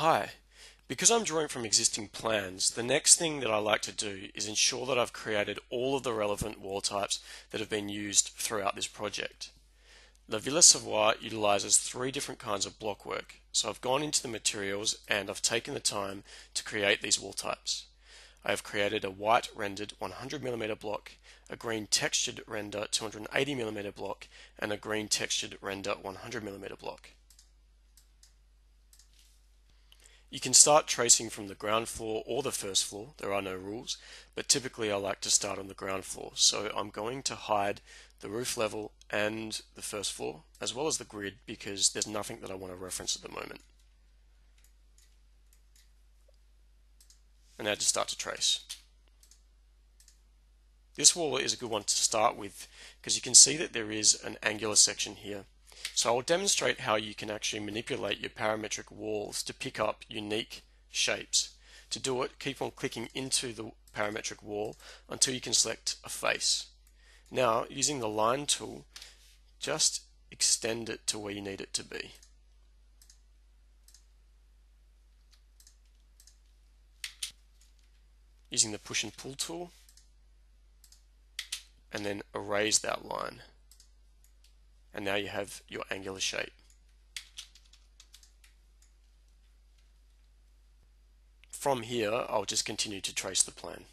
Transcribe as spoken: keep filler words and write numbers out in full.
Hi, because I'm drawing from existing plans, the next thing that I like to do is ensure that I've created all of the relevant wall types that have been used throughout this project. The Villa Savoye utilizes three different kinds of blockwork, so I've gone into the materials and I've taken the time to create these wall types. I have created a white rendered one hundred millimeter block, a green textured render two hundred eighty millimeter block, and a green textured render one hundred millimeter block. You can start tracing from the ground floor or the first floor, there are no rules, but typically I like to start on the ground floor, so I'm going to hide the roof level and the first floor, as well as the grid, because there's nothing that I want to reference at the moment. And now just start to trace. This wall is a good one to start with, because you can see that there is an angular section here. So I'll demonstrate how you can actually manipulate your parametric walls to pick up unique shapes. To do it, keep on clicking into the parametric wall until you can select a face. Now, using the line tool, just extend it to where you need it to be. Using the push and pull tool, and then erase that line. And now you have your angular shape. From here, I'll just continue to trace the plan.